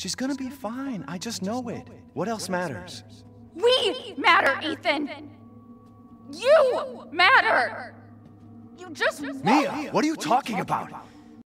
She's gonna be fine. I just know it. What else matters? We matter, Ethan! You matter! You just... Mia, what are you talking about?